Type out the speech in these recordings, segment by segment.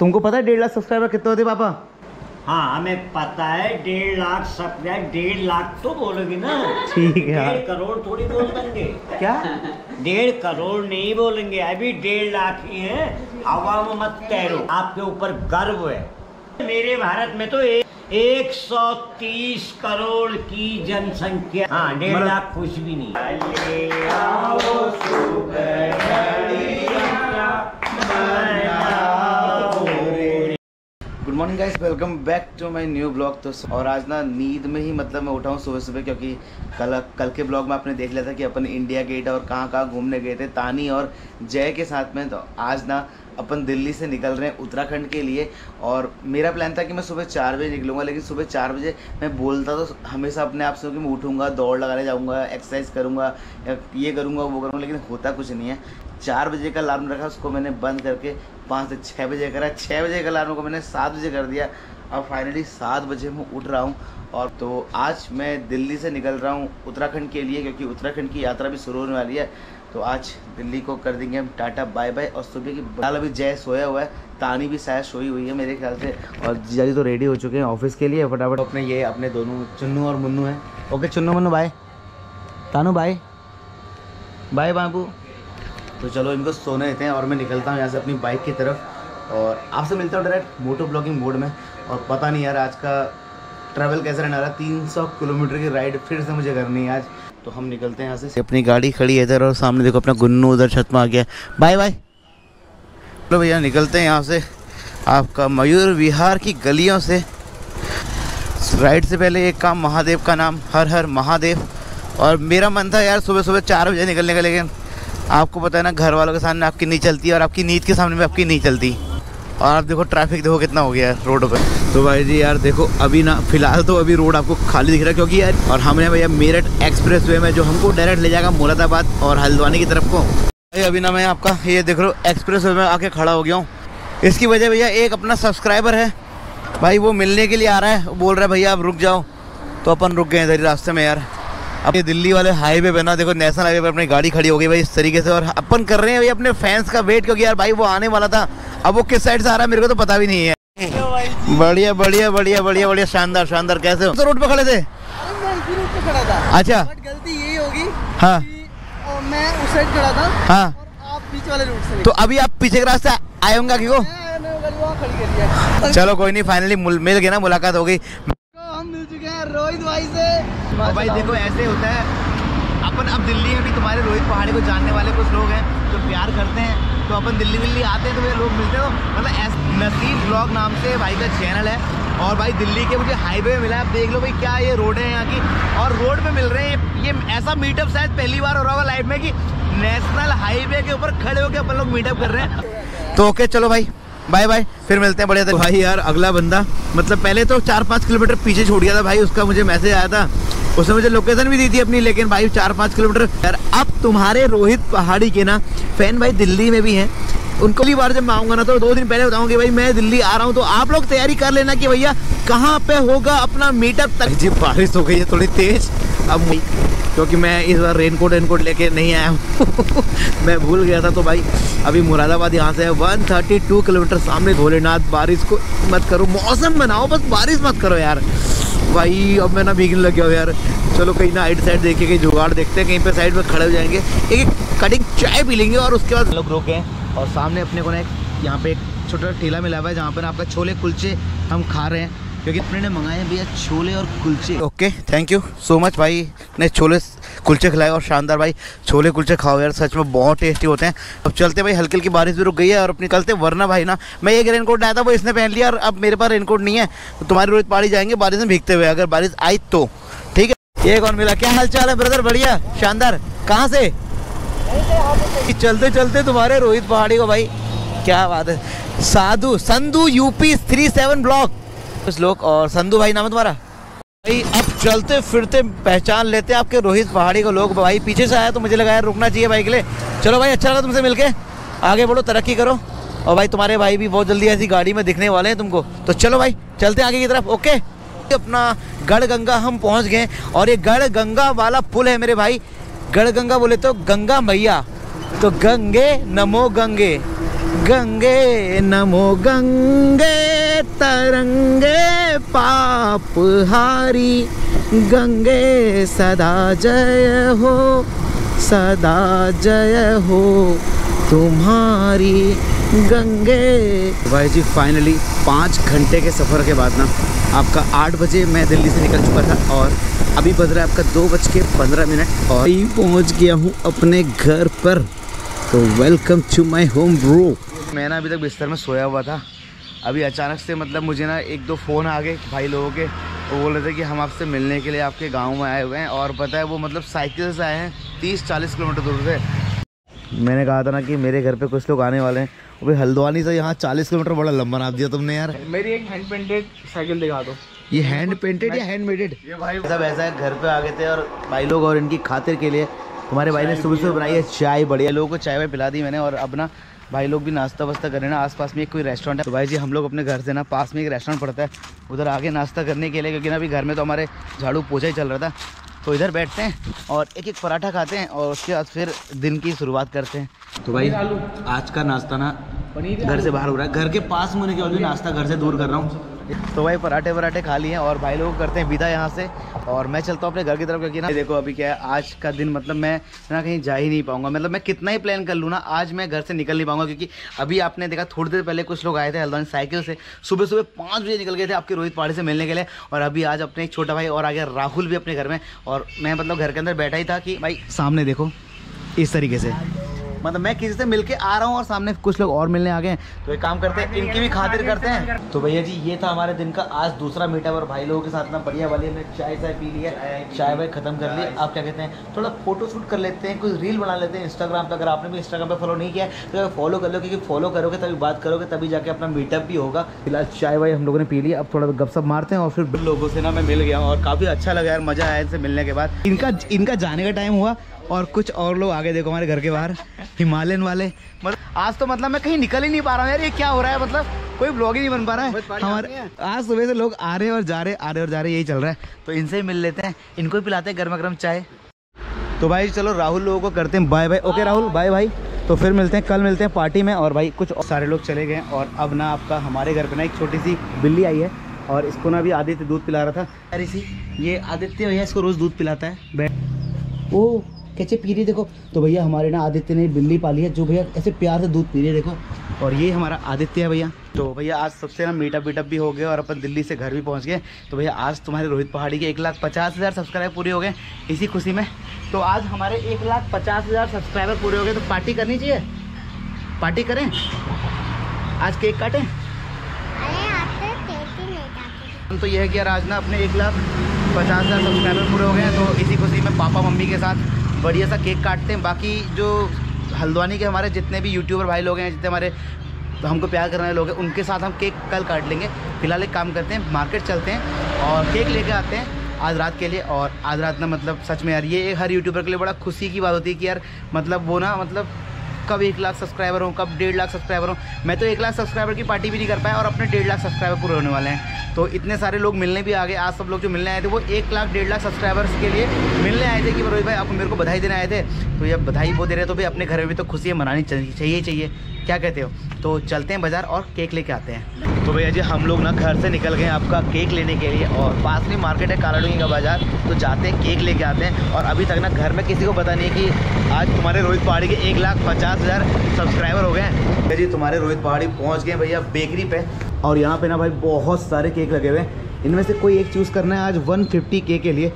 तुमको पता है 1.5 लाख सब्सक्राइबर कितने होते पापा? हाँ हमें पता है 1.5 लाख सब्सक्राइबर, 1.5 लाख तो बोलोगे ना। ठीक है, 1.5 करोड़ थोड़ी बोल देंगे क्या? 1.5 करोड़ नहीं बोलेंगे, अभी 1.5 लाख ही है। हवा में मत तैरो, आपके ऊपर गर्व है। मेरे भारत में तो 130 करोड़ की जनसंख्या, हाँ 1.5 लाख कुछ भी नहीं। Good morning guys, welcome back to my new blog. तो और आज ना नींद में ही मतलब मैं उठा हूँ सुबह सुबह, क्योंकि कल के ब्लॉग में आपने देख लिया था कि अपन इंडिया गेट और कहाँ घूमने गए थे तानी और जय के साथ में। तो आज ना अपन दिल्ली से निकल रहे हैं उत्तराखंड के लिए, और मेरा प्लान था कि मैं सुबह 4 बजे निकलूँगा, लेकिन सुबह 4 बजे मैं बोलता तो हमेशा अपने आप से कि मैं उठूँगा, दौड़ लगाने जाऊँगा, एक्सरसाइज करूँगा, ये करूँगा वो करूँगा, लेकिन होता कुछ नहीं है। 4 बजे का अलार्म रखा, उसको मैंने बंद करके 5 से 6 बजे करा, 6 बजे का अलार्म को मैंने 7 बजे कर दिया, और फाइनली 7 बजे मैं उठ रहा हूँ। और तो आज मैं दिल्ली से निकल रहा हूँ उत्तराखंड के लिए, क्योंकि उत्तराखंड की यात्रा भी शुरू होने वाली है। तो आज दिल्ली को कर देंगे हम टाटा बाय बाय। और सुबह की बाल अभी जय सोया हुआ है, तानी भी शायद सोई हुई है मेरे ख्याल से, और जीजाजी तो रेडी हो चुके हैं ऑफिस के लिए फटाफट। अपने ये अपने दोनों चुन्नू और मुन्नू हैं। Okay Chunnu Munnu bye, Tanu bye, bye बाबू। तो चलो इनको सोने देते हैं और मैं निकलता हूँ यहाँ से अपनी बाइक की तरफ, और आपसे मिलता हूँ डायरेक्ट मोटो ब्लॉगिंग मोड में। और पता नहीं यार आज का ट्रैवल कैसे रहने वाला, 300 किलोमीटर की राइड फिर से मुझे करनी है आज। तो हम निकलते हैं यहाँ से, अपनी गाड़ी खड़ी है इधर, और सामने देखो अपना गुन्नू उधर छत में आ गया। Bye bye. चलो भैया निकलते हैं यहाँ से आपका मयूर विहार की गलियों से। राइड से पहले एक काम, महादेव का नाम, हर हर महादेव। और मेरा मन था यार सुबह सुबह 4 बजे निकलने का, लेकिन आपको पता है ना घर वालों के सामने आपकी नहीं चलती, और आपकी नींद के सामने में आपकी नहीं चलती। और आप देखो ट्रैफिक देखो कितना हो गया है रोड पे। तो भाई जी यार देखो अभी ना फिलहाल तो अभी रोड आपको खाली दिख रहा है, क्योंकि यार और हमने भैया मेरठ एक्सप्रेसवे में जो हमको डायरेक्ट ले जाएगा मुरादाबाद और हल्द्वानी की तरफ को। अभी ना मैं आपका ये देख रहा हूँ एक्सप्रेसवे में आके खड़ा हो गया हूँ। इसकी वजह भैया एक अपना सब्सक्राइबर है भाई, वो मिलने के लिए आ रहा है, बोल रहा है भैया आप रुक जाओ, तो अपन रुक गए इधर रास्ते में। यार अब ये दिल्ली वाले हाईवे पे ना देखो नेशनल हाईवे पर अपनी गाड़ी खड़ी हो गई भाई इस तरीके से, और अपन कर रहे हैं भाई अपने फैंस का वेट, क्योंकि यार भाई वो आने वाला था, अब वो किस साइड से आ रहा है मेरे को तो पता भी नहीं है। बढ़िया बढ़िया बढ़िया बढ़िया बढ़िया, शानदार शानदार। कैसे हो? तो रोड पे खड़े थे। रोड पे खड़ा था। अच्छा गलती यही होगी, हाँ मैं उस साइड खड़ा था, हाँ आप बीच वाले रोड से। तो अभी आप पीछे के रास्ते आए होंगे कि वो? चलो कोई नहीं, फाइनली मिल गया ना, मुलाकात हो गई, हम मिल चुके हैं रोहित भाई से। भाई देखो ऐसे होता है, अपन अब दिल्ली में तुम्हारे रोहित पहाड़ी को जानने वाले कुछ लोग हैं जो प्यार करते हैं, तो अपन दिल्ली आते हैं तो मेरे लोग मिलते हैं। तो मतलब नसीब ब्लॉग नाम से भाई का चैनल है, और भाई दिल्ली के मुझे हाईवे मिला, आप देख लो भाई क्या ये रोड है यहाँ की, और रोड पे मिल रहे हैं। ये ऐसा मीटअप शायद पहली बार हो रहा होगा लाइफ में कि नेशनल हाईवे के ऊपर खड़े होकर अपन लोग मीटअप कर रहे हैं। तो ओके चलो भाई बाय बाय, फिर मिलते हैं। बढ़िया था भाई यार, अगला बंदा मतलब पहले तो 4-5 किलोमीटर पीछे छोड़ गया था भाई, उसका मुझे मैसेज आया था, उसने मुझे लोकेशन भी दी थी अपनी, लेकिन भाई 4-5 किलोमीटर। यार अब तुम्हारे रोहित पहाड़ी के ना फैन भाई दिल्ली में भी हैं, उनको अगली बार जब मैं आऊँगा ना तो 2 दिन पहले बताऊँ कि भाई मैं दिल्ली आ रहा हूँ, तो आप लोग तैयारी कर लेना कि भैया कहाँ पे होगा अपना मीटअप तक। जी बारिश हो गई है थोड़ी तेज अब, क्योंकि मैं इस बार रेनकोट लेके नहीं आया हूँ मैं भूल गया था। तो भाई अभी मुरादाबाद यहाँ से है 132 किलोमीटर सामने, भोलेनाथ बारिश को मत करो, मौसम बनाओ बस, बारिश मत करो यार भाई। अब मैं ना भीगने लग गया हूँ यार, चलो कहीं ना आइट साइड देख के कहीं जुगाड़ देखते हैं, कहीं पे साइड में खड़े हो जाएंगे, एक कटिंग चाय पी लेंगे, और उसके बाद लोग रोके हैं। और सामने अपने को ना एक यहाँ पे एक छोटा ठेला मिला हुआ है, जहाँ पे ना आपका छोले कुलचे हम खा रहे हैं, क्योंकि अपने ने मंगाए हैं भैया छोले और कुलचे। Okay thank you so much भाई ने छोले कुलचे खिलाए, और शानदार भाई छोले कुलचे खाओ यार, सच में बहुत टेस्टी होते हैं। अब चलते भाई, हल्की हल्की बारिश भी रुक गई है और अपने निकलते, वरना भाई ना मैं एक रेनकोट आया था वो इसने पहन लिया, और अब मेरे पास रेनकोट नहीं है, तो तुम्हारे रोहित पहाड़ी जाएंगे बारिश में भीगते हुए, अगर बारिश आई तो ठीक है। ये कौन मिला? क्या हाल चाल है ब्रदर? बढ़िया शानदार। कहाँ से? चलते चलते तुम्हारे रोहित पहाड़ी को, भाई क्या बात है। साधु संधु यूपी 37 ब्लॉक कुछ लोग, और संधु भाई नाम है तुम्हारा भाई। अब चलते फिरते पहचान लेते हैं आपके रोहित पहाड़ी को लोग, भाई पीछे से आया तो मुझे लगा यार रुकना चाहिए भाई के लिए। चलो भाई अच्छा लगा तुमसे मिलके, आगे बढ़ो तरक्की करो, और भाई तुम्हारे भाई भी बहुत जल्दी ऐसी गाड़ी में दिखने वाले हैं तुमको। तो चलो भाई चलते हैं आगे की तरफ। ओके अपना गढ़ गंगा हम पहुँच गए, और ये गढ़ गंगा वाला पुल है मेरे भाई। गढ़ गंगा बोले तो गंगा मैया, तो गंगे नमो गंगे, गंगे नमो गंगे तरंगे पापहारी, गंगे सदा जय हो, सदा जय हो तुम्हारी गंगे। भाई जी फाइनली 5 घंटे के सफ़र के बाद ना आपका 8 बजे मैं दिल्ली से निकल चुका था और अभी बज रहा है आपका 2:15 और ही पहुँच गया हूँ अपने घर पर। तो welcome to my home bro. मैं ना अभी तक बिस्तर में सोया हुआ था, अभी अचानक से मतलब मुझे ना 1-2 फ़ोन आ गए भाई लोगों के, वो बोल रहे थे कि हम आपसे मिलने के लिए आपके गांव में आए हुए हैं। और पता है वो मतलब साइकिल से आए हैं 30-40 किलोमीटर दूर से। मैंने कहा था ना कि मेरे घर पे कुछ लोग आने वाले हैं, वो भी हल्द्वानी से यहाँ 40 किलोमीटर, बड़ा लंबा नाप दिया तुमने यार। मेरी एक हैंड पेंटेड साइकिल दिखा दो। ये हैंड पेंटेड या हैंड मेडेड? ये भाई सब ऐसा है, घर पे आ गए थे और भाई लोग और इनकी खातिर के लिए हमारे भाई ने सुबह सुबह बनाई है चाय, बढ़िया लोगों को चाय में पिला दी मैंने। और अब ना भाई लोग भी नाश्ता वास्ता करें ना, आसपास में एक कोई रेस्टोरेंट है। तो भाई जी हम लोग अपने घर से ना पास में एक रेस्टोरेंट पड़ता है, उधर आगे नाश्ता करने के लिए, क्योंकि ना अभी घर में तो हमारे झाड़ू पोछा ही चल रहा था। तो इधर बैठते हैं और एक पराठा खाते हैं और उसके बाद फिर दिन की शुरुआत करते हैं। तो भाई आज का नाश्ता ना घर से बाहर हो रहा है, घर के पास में होने के बाद भी नाश्ता घर से दूर कर रहा हूँ। तो भाई पराठे वराठे खा लिए हैं और भाई लोग करते हैं विदा यहाँ से और मैं चलता हूँ अपने घर की तरफ। क्योंकि ना देखो अभी क्या है, आज का दिन मतलब मैं ना कहीं जा ही नहीं पाऊंगा, मतलब मैं कितना ही प्लान कर लूँ ना आज मैं घर से निकल नहीं पाऊंगा। क्योंकि अभी आपने देखा थोड़ी देर पहले कुछ लोग आए थे हल्द्वानी साइकिल से, सुबह सुबह 5 बजे निकल गए थे आपके रोहित पहाड़ी से मिलने के लिए। और अभी आज अपने छोटा भाई और आ गया राहुल भी अपने घर में, और मैं मतलब घर के अंदर बैठा ही था कि भाई सामने देखो इस तरीके से, मतलब मैं किसी से मिलके आ रहा हूँ और सामने कुछ लोग और मिलने आ गए। तो एक काम करते हैं, इनकी भी खातिर करते हैं। तो भैया जी ये था हमारे दिन का आज दूसरा मीटअप और भाई लोगों के साथ ना बढ़िया वाली हमने चाय पी ली है, चाय वाय खत्म कर ली। आप क्या कहते हैं थोड़ा फोटो शूट कर लेते हैं, कुछ रील बना लेते हैं इंस्टाग्राम पर। अगर आपने भी इंस्टाग्राम पर फॉलो नहीं किया तो फॉलो कर लो, क्योंकि फॉलो करोगे तभी बात करोगे, तभी जाके अपना मीटअप भी होगा। फिलहाल चाय वाय हम लोगों ने पी लिया, अब थोड़ा गपशप मारते हैं और फिर लोगों से ना मैं मिल गया और काफ़ी अच्छा लगा यार, मज़ा आया इनसे मिलने के बाद। इनका जाने का टाइम हुआ और कुछ और लोग आगे देखो हमारे घर के बाहर हिमालयन वाले। मतलब आज तो मतलब मैं कहीं निकल ही नहीं पा रहा हूँ यार, ये क्या हो रहा है, मतलब कोई ब्लॉग ही नहीं बन पा रहा है हमारे। आज सुबह से लोग आ रहे और जा रहे, आ रहे और जा रहे, यही चल रहा है। तो इनसे ही मिल लेते हैं, इनको ही पिलाते हैं गर्मा गर्म चाय। तो भाई चलो राहुल लोगों को करते हैं bye bye. Okay Rahul bye bye, तो फिर मिलते हैं, कल मिलते हैं पार्टी में। और भाई कुछ सारे लोग चले गए और अब ना आपका हमारे घर पर ना एक छोटी सी बिल्ली आई है और इसको ना अभी आदित्य दूध पिला रहा था यार। इसी ये आदित्य भैया इसको रोज़ दूध पिलाता है, बैठ ओ कैसे पी रही देखो। तो भैया हमारे ना आदित्य ने बिल्ली पाली है जो भैया ऐसे प्यार से दूध पी रही है देखो, और ये हमारा आदित्य है भैया। तो भैया आज सबसे ना मीटअप वीटअप भी हो गया और अपन दिल्ली से घर भी पहुंच गए। तो भैया आज तुम्हारे रोहित पहाड़ी के 1,50,000 सब्सक्राइबर पूरे हो गए, इसी खुशी में। तो आज हमारे 1,50,000 सब्सक्राइबर पूरे हो गए, तो पार्टी करनी चाहिए, पार्टी करें, आज केक काटें। तो यह है कि यार आज ना अपने 1,50,000 सब्सक्राइबर पूरे हो गए, तो इसी खुशी में पापा मम्मी के साथ बढ़िया सा केक काटते हैं। बाकी जो हल्द्वानी के हमारे जितने भी यूट्यूबर भाई लोग हैं, जितने हमारे हमको प्यार करने वाले लोग हैं, उनके साथ हम केक कल काट लेंगे। फिलहाल एक काम करते हैं, मार्केट चलते हैं और केक लेके आते हैं आज रात के लिए। और आज रात ना मतलब सच में यार ये हर यूट्यूबर के लिए बड़ा खुशी की बात होती है कि यार मतलब वो ना मतलब कब 1 लाख सब्सक्राइबर हो, कब 1.5 लाख सब्सक्राइबर हो। मैं तो 1 लाख सब्सक्राइबर की पार्टी भी नहीं कर पाया और अपने 1.5 लाख सब्सक्राइबर पूरे होने वाले हैं। तो इतने सारे लोग मिलने भी आ गए, आज सब लोग जो मिलने आए थे वो 1 लाख 1.5 लाख सब्सक्राइबर्स के लिए मिलने आए थे कि रोहित भाई आप मेरे को बधाई देने आए थे। तो ये बधाई वो दे रहे तो भाई अपने घर में भी तो खुशी मनानी चाहिए, क्या कहते हो। तो चलते हैं बाज़ार और केक लेके आते हैं। तो भैया जी हम लोग ना घर से निकल गए आपका केक लेने के लिए और पास में मार्केट है कालाडूंगी का बाज़ार, तो जाते हैं केक लेके आते हैं। और अभी तक ना घर में किसी को पता नहीं कि आज तुम्हारे रोहित पहाड़ी के 1,50,000 सब्सक्राइबर हो गए हैं। भैया जी तुम्हारे रोहित पहाड़ी पहुँच गए भैया बेकरी पे, और यहाँ पे ना भाई बहुत सारे केक लगे हुए हैं, इनमें से कोई एक चूज़ करना है आज 150K के लिए,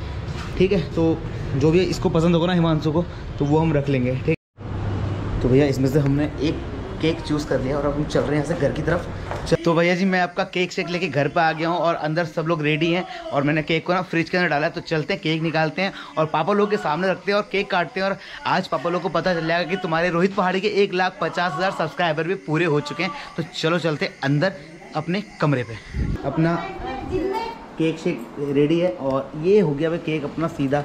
ठीक है। तो जो भी इसको पसंद होगा ना हिमांशु को, तो वो हम रख लेंगे, ठीक। तो भैया इसमें से हमने एक केक चूज़ कर लिया और अब हम चल रहे हैं यहाँ से घर की तरफ। तो भैया जी मैं आपका केक शेक लेके घर पे आ गया हूँ और अंदर सब लोग रेडी हैं और मैंने केक को ना फ्रिज के अंदर डाला है। तो चलते हैं केक निकालते हैं और पापा लोग के सामने रखते हैं और केक काटते हैं। और आज पापा लोग को पता चल जाएगा कि तुम्हारे रोहित पहाड़ी के 1,50,000 सब्सक्राइबर भी पूरे हो चुके हैं। तो चलो चलते हैं अंदर अपने कमरे पर। अपना केक शेक रेडी है और ये हो गया भाई केक अपना सीधा।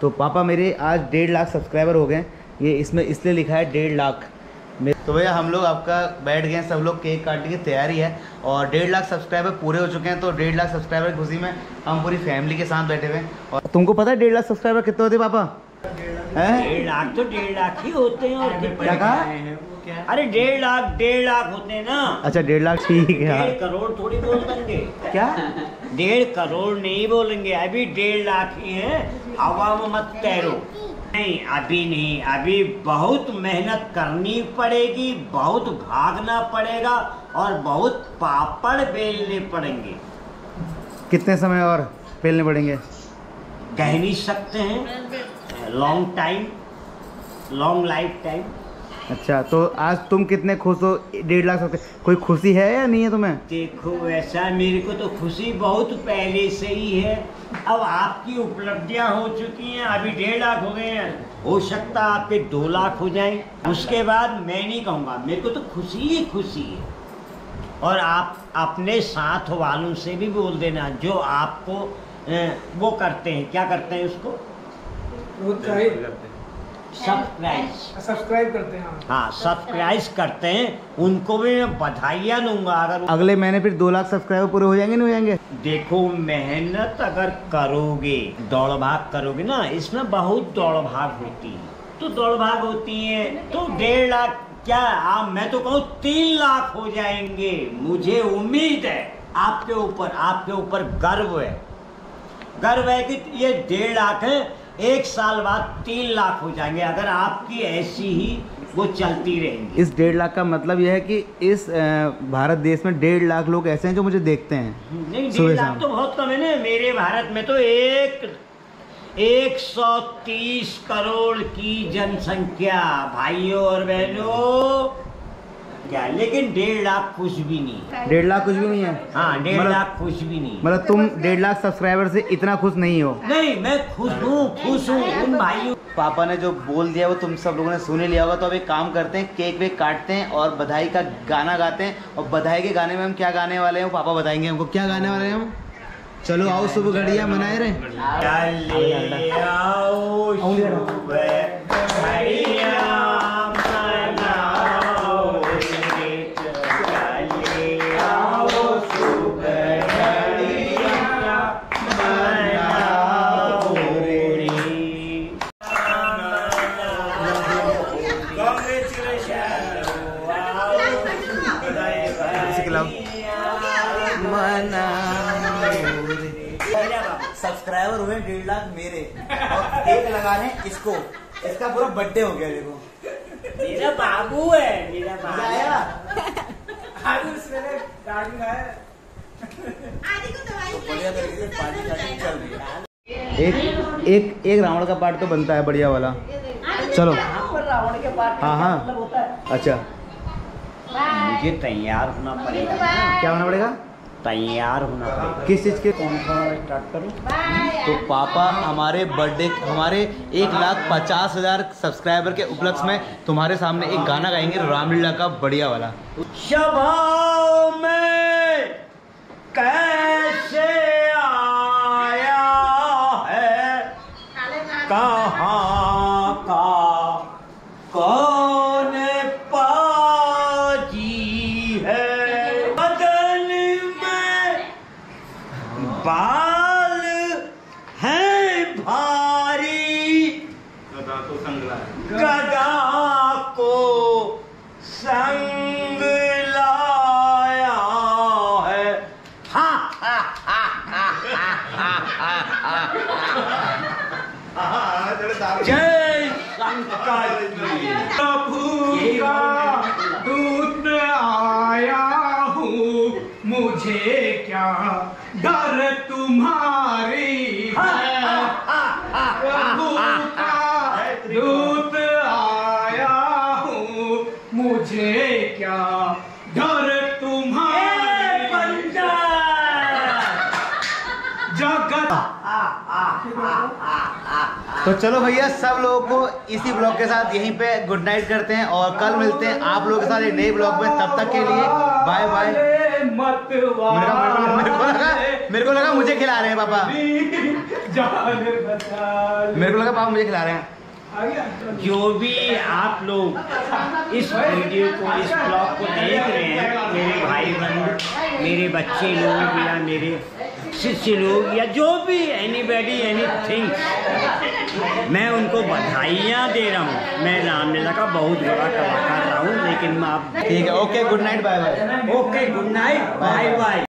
तो पापा मेरे आज 1.5 लाख सब्सक्राइबर हो गए, ये इसमें इसलिए लिखा है 1.5 लाख। तो भैया हम लोग आपका बैठ गए, सब लोग केक काटने की तैयारी है और 1.5 लाख सब्सक्राइबर पूरे हो चुके हैं। तो 1.5 लाख सब्सक्राइबर की खुशी में हम पूरी फैमिली के साथ बैठे हुए हैं। और तुमको पता है 1.5 लाख सब्सक्राइबर कितने होते हैं पापा? 1.5 लाख तो 1.5 लाख ही होते हैं। और क्या कहा? क्या है? अरे 1.5 लाख होते ना। अच्छा 1.5 लाख, ठीक है। 1.5 करोड़ थोड़ी बोलेंगे क्या? 1.5 करोड़ नहीं बोलेंगे, अभी 1.5 लाख ही है। हवा में मत तैरो, नहीं अभी नहीं, अभी बहुत मेहनत करनी पड़ेगी, बहुत भागना पड़ेगा और बहुत पापड़ बेलने पड़ेंगे। कितने समय और बेलने पड़ेंगे? कह नहीं सकते हैं, long time, long life time. अच्छा तो आज तुम कितने खुश हो? 1.5 लाख से कोई खुशी है या नहीं है तुम्हें? देखो वैसा मेरे को तो खुशी बहुत पहले से ही है, अब आपकी उपलब्धियां हो चुकी हैं, अभी 1.5 लाख हो गए हैं, हो सकता है आपके 2 लाख हो जाएं, उसके बाद मैं नहीं कहूँगा। मेरे को तो खुशी ही खुशी है। और आप अपने साथ वालों से भी बोल देना जो आपको वो करते हैं, क्या करते हैं उसको, सब्सक्राइब करते हैं। हाँ सब्सक्राइब करते हैं, उनको भी मैं बधाइयाँ दूंगा। अगर अगले महीने फिर 2 लाख सब्सक्राइबर पूरे हो जाएंगे, नहीं हो जाएंगे? देखो मेहनत अगर करोगे, दौड़ भाग करोगे ना, इसमें बहुत दौड़ भाग होती है, तो दौड़ भाग होती है तो 1.5 लाख क्या, आप मैं तो कहूँ 3 लाख हो जाएंगे। मुझे उम्मीद है आपके ऊपर, आपके ऊपर गर्व है, गर्व है कि ये 1.5 लाख है, 1 साल बाद 3 लाख हो जाएंगे अगर आपकी ऐसी ही वो चलती रहेंगी। इस 1.5 लाख का मतलब यह है कि इस भारत देश में 1.5 लाख लोग ऐसे हैं जो मुझे देखते हैं। नहीं 1.5 लाख तो बहुत कम है ना, मेरे भारत में तो 130 करोड़ की जनसंख्या भाइयों और बहनों क्या, लेकिन 1.5 लाख कुछ भी नहीं। 1.5 लाख कुछ भी नहीं है। हाँ 1.5 लाख कुछ भी नहीं। मतलब तुम 1.5 लाख सब्सक्राइबर से इतना खुश नहीं हो? नहीं मैं खुश हूँ, खुश हूँ उन भाइयों। पापा ने जो बोल दिया वो तुम सब लोगों ने सुन ही लिया होगा, तो अब एक काम करते हैं, केक वेक काटते हैं और बधाई का गाना गाते हैं। और बधाई के गाने में हम क्या गाने वाले हैं पापा बताएंगे हमको, क्या गाने वाले हैं हम। चलो आओ सुबह घड़िया मनाए रहे, आओ सुबह सब्सक्राइबर हुए 1.5 लाख मेरे और एक लगा रहे इसको, इसका पूरा बर्थडे हो गया। देखो मेरा बाबू है, मेरा बाबू आया एक रावण का पार्ट तो बनता है बढ़िया वाला। चलो रावण के पार्ट, हाँ हाँ अच्छा। मुझे तैयार होना पड़ेगा। क्या होना पड़ेगा? तैयार होना पड़ेगा। किस चीज़ के? कौन सा स्टार्ट करूँ? तो पापा हमारे बर्थडे, हमारे 1,50,000 सब्सक्राइबर के उपलक्ष्य में तुम्हारे सामने एक गाना गाएंगे रामलीला का बढ़िया वाला। सभाओं में कैसे आया है, कहाँ का कौन बाल है भारी, गदा को संग लाया, गदा को संग लाया है। हा हा हा हा हा। जय शंकर जी। प्रभु का दूत आया हूँ, मुझे क्या डर तुम्हारी है, प्रभु का दूत आया हूँ, मुझे क्या डर तुम्हारी बंदा जगत। तो चलो भैया सब लोगों को इसी ब्लॉग के साथ यहीं पे गुड नाइट करते हैं और कल मिलते हैं आप लोगों के साथ एक नए ब्लॉग में। तब तक के लिए बाय बाय। मेरे को लगा मुझे खिला रहे हैं पापा, मेरे को लगा पापा मुझे खिला रहे हैं। जो भी आप लोग इस वीडियो को, इस ब्लॉग को देख रहे हैं, मेरे भाई बहन, मेरे बच्चे लोग या मेरे शिष्य लोग या जो भी एनीबॉडी एनीथिंग, मैं उनको बधाइयाँ दे रहा हूँ। मैं रामलीला का बहुत बड़ा कलाकार रहा हूँ, लेकिन मैं आप ठीक है। Okay good night, bye bye. Okay good night, bye bye.